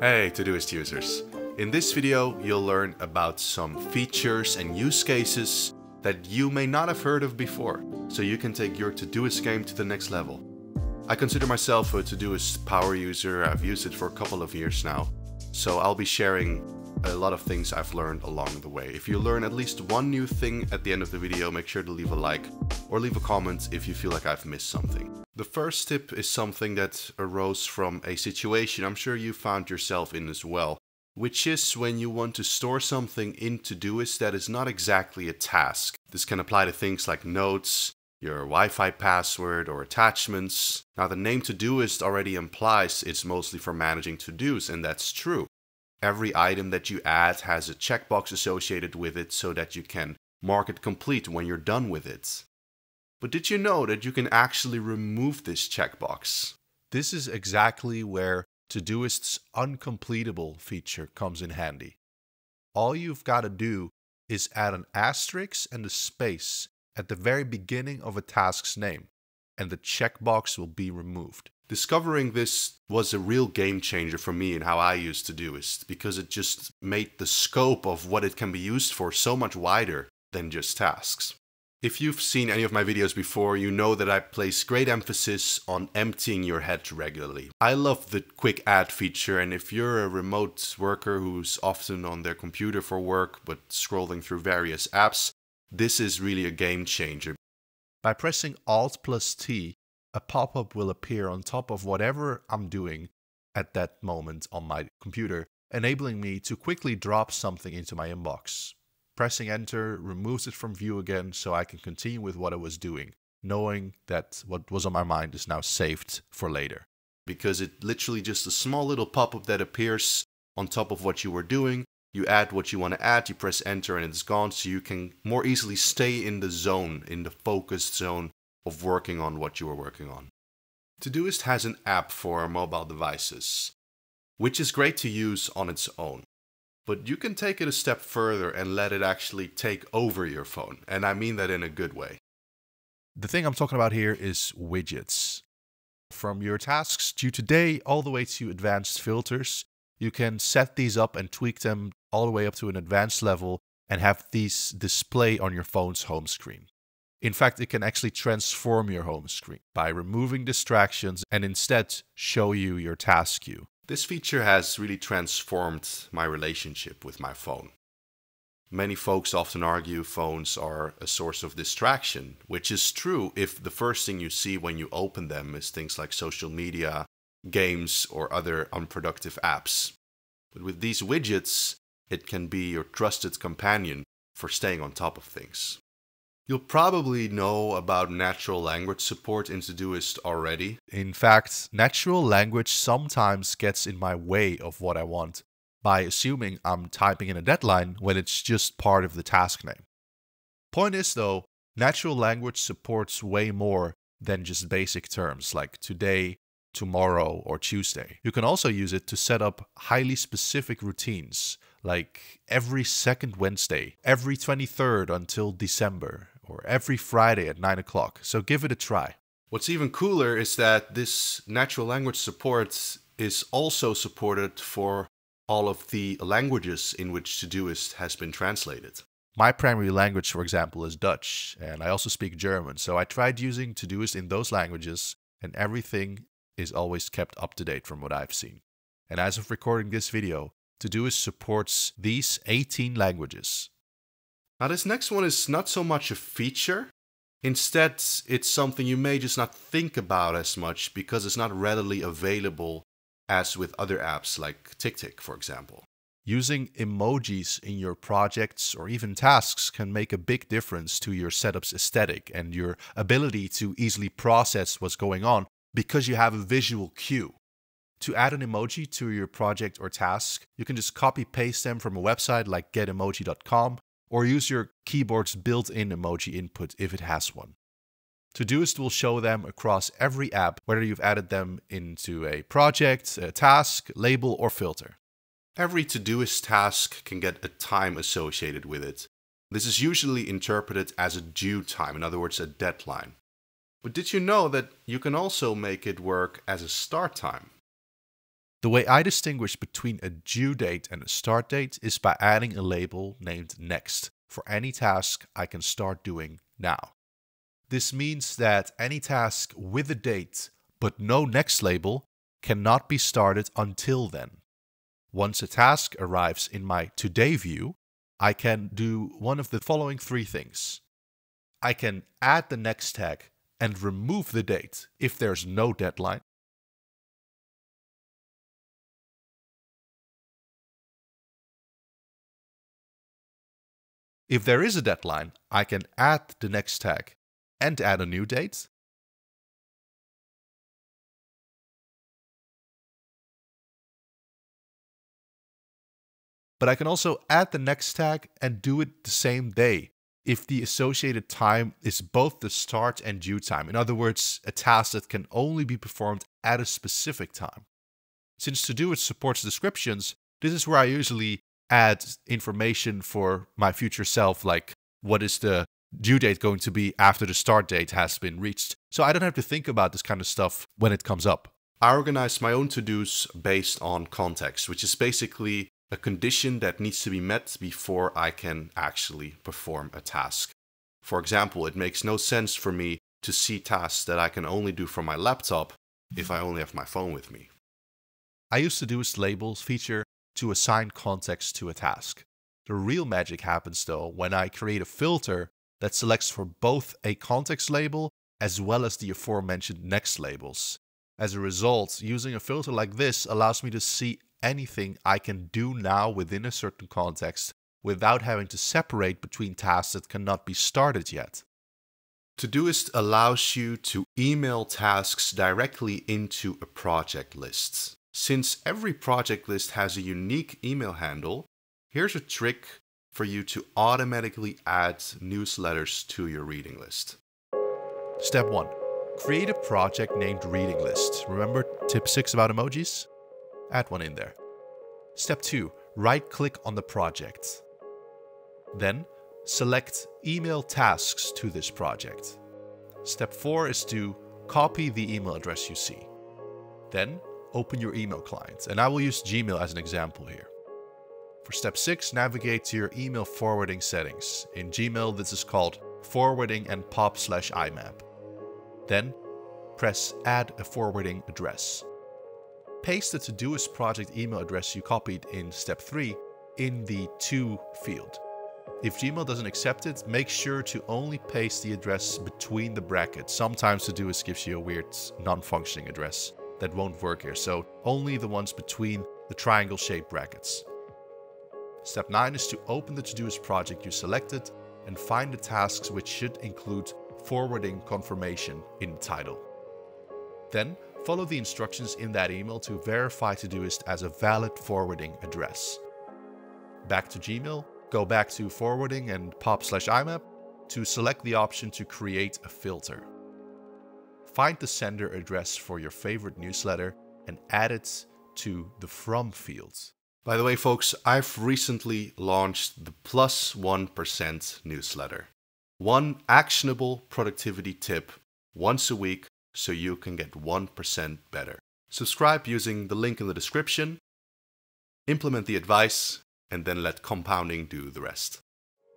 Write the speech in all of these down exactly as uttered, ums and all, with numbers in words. Hey Todoist users! In this video you'll learn about some features and use cases that you may not have heard of before, so you can take your Todoist game to the next level. I consider myself a Todoist power user. I've used it for a couple of years now, so I'll be sharing a lot of things I've learned along the way. If you learn at least one new thing at the end of the video, make sure to leave a like or leave a comment if you feel like I've missed something. The first tip is something that arose from a situation I'm sure you found yourself in as well, which is when you want to store something in Todoist that is not exactly a task. This can apply to things like notes, your Wi-Fi password, or attachments. Now, the name Todoist already implies it's mostly for managing to-dos, and that's true. Every item that you add has a checkbox associated with it so that you can mark it complete when you're done with it. But did you know that you can actually remove this checkbox? This is exactly where Todoist's uncompletable feature comes in handy. All you've got to do is add an asterisk and a space at the very beginning of a task's name, and the checkbox will be removed. Discovering this was a real game changer for me in how I use Todoist, because it just made the scope of what it can be used for so much wider than just tasks. If you've seen any of my videos before, you know that I place great emphasis on emptying your head regularly. I love the quick add feature, and if you're a remote worker who's often on their computer for work but scrolling through various apps, this is really a game changer. By pressing Alt plus T, a pop-up will appear on top of whatever I'm doing at that moment on my computer, enabling me to quickly drop something into my inbox. Pressing enter removes it from view again, so I can continue with what I was doing, knowing that what was on my mind is now saved for later. Because it's literally just a small little pop-up that appears on top of what you were doing. You add what you want to add, you press enter, and it's gone, so you can more easily stay in the zone, in the focused zone of working on what you were working on. Todoist has an app for mobile devices, which is great to use on its own. But you can take it a step further and let it actually take over your phone. And I mean that in a good way. The thing I'm talking about here is widgets. From your tasks due today all the way to advanced filters, you can set these up and tweak them all the way up to an advanced level and have these display on your phone's home screen. In fact, it can actually transform your home screen by removing distractions and instead show you your task queue. This feature has really transformed my relationship with my phone. Many folks often argue phones are a source of distraction, which is true if the first thing you see when you open them is things like social media, games, or other unproductive apps. But with these widgets, it can be your trusted companion for staying on top of things. You'll probably know about natural language support in Todoist already. In fact, natural language sometimes gets in my way of what I want by assuming I'm typing in a deadline when it's just part of the task name. Point is though, natural language supports way more than just basic terms like today, tomorrow, or Tuesday. You can also use it to set up highly specific routines, like every second Wednesday, every twenty-third until December, or every Friday at nine o'clock, so give it a try. What's even cooler is that this natural language support is also supported for all of the languages in which Todoist has been translated. My primary language, for example, is Dutch, and I also speak German, so I tried using Todoist in those languages, and everything is always kept up to date from what I've seen. And as of recording this video, Todoist supports these eighteen languages. Now, this next one is not so much a feature. Instead, it's something you may just not think about as much because it's not readily available as with other apps like TickTick, for example. Using emojis in your projects or even tasks can make a big difference to your setup's aesthetic and your ability to easily process what's going on because you have a visual cue. To add an emoji to your project or task, you can just copy-paste them from a website like get emoji dot com or use your keyboard's built-in emoji input if it has one. Todoist will show them across every app, whether you've added them into a project, a task, label, or filter. Every Todoist task can get a time associated with it. This is usually interpreted as a due time, in other words, a deadline. But did you know that you can also make it work as a start time? The way I distinguish between a due date and a start date is by adding a label named next for any task I can start doing now. This means that any task with a date but no next label cannot be started until then. Once a task arrives in my today view, I can do one of the following three things. I can add the next tag and remove the date if there's no deadline. If there is a deadline, I can add the next tag and add a new date. But I can also add the next tag and do it the same day if the associated time is both the start and due time. In other words, a task that can only be performed at a specific time. Since Todoist supports descriptions, this is where I usually add information for my future self, like what is the due date going to be after the start date has been reached. So I don't have to think about this kind of stuff when it comes up. I organize my own to-dos based on context, which is basically a condition that needs to be met before I can actually perform a task. For example, it makes no sense for me to see tasks that I can only do from my laptop if I only have my phone with me. I use Todoist labels feature to assign context to a task. The real magic happens though when I create a filter that selects for both a context label as well as the aforementioned next labels. As a result, using a filter like this allows me to see anything I can do now within a certain context without having to separate between tasks that cannot be started yet. Todoist allows you to email tasks directly into a project list. Since every project list has a unique email handle, here's a trick for you to automatically add newsletters to your reading list. Step one, create a project named reading list. Remember tip six about emojis? Add one in there. Step two, right-click on the project. Then select email tasks to this project. Step four is to copy the email address you see. Then open your email client, and I will use Gmail as an example here. For step six, navigate to your email forwarding settings. In Gmail, this is called forwarding and pop slash I map. Then press add a forwarding address. Paste the Todoist project email address you copied in step three in the to field. If Gmail doesn't accept it, make sure to only paste the address between the brackets. Sometimes Todoist gives you a weird non-functioning address that won't work here, so only the ones between the triangle-shaped brackets. Step nine is to open the Todoist project you selected and find the tasks which should include forwarding confirmation in the title. Then follow the instructions in that email to verify Todoist as a valid forwarding address. Back to Gmail, go back to forwarding and pop slash I map to select the option to create a filter. Find the sender address for your favorite newsletter and add it to the from fields. By the way, folks, I've recently launched the plus one percent newsletter. One actionable productivity tip once a week so you can get one percent better. Subscribe using the link in the description, implement the advice, and then let compounding do the rest.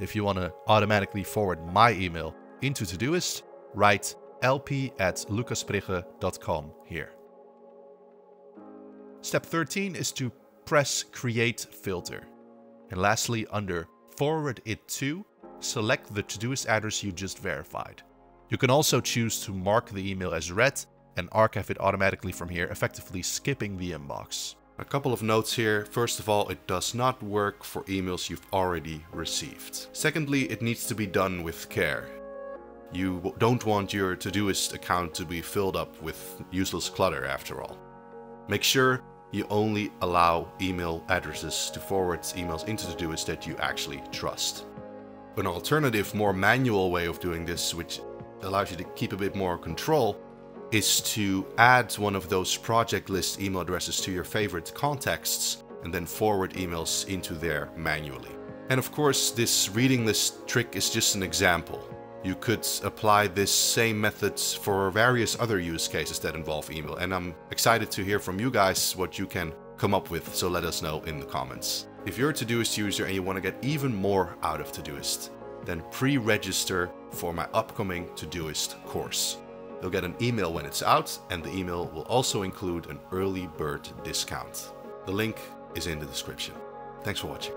If you want to automatically forward my email into Todoist, write L P at lucas prigge dot com here. Step thirteen is to press create filter. And lastly, under forward it to, select the Todoist address you just verified. You can also choose to mark the email as read and archive it automatically from here, effectively skipping the inbox. A couple of notes here. First of all, it does not work for emails you've already received. Secondly, it needs to be done with care. You don't want your Todoist account to be filled up with useless clutter after all. Make sure you only allow email addresses to forward emails into Todoist that you actually trust. An alternative, more manual way of doing this, which allows you to keep a bit more control, is to add one of those project list email addresses to your favorite contexts and then forward emails into there manually. And of course, this reading list trick is just an example. You could apply this same methods for various other use cases that involve email. And I'm excited to hear from you guys what you can come up with. So let us know in the comments. If you're a Todoist user and you want to get even more out of Todoist, then pre-register for my upcoming Todoist course. You'll get an email when it's out, and the email will also include an early bird discount. The link is in the description. Thanks for watching.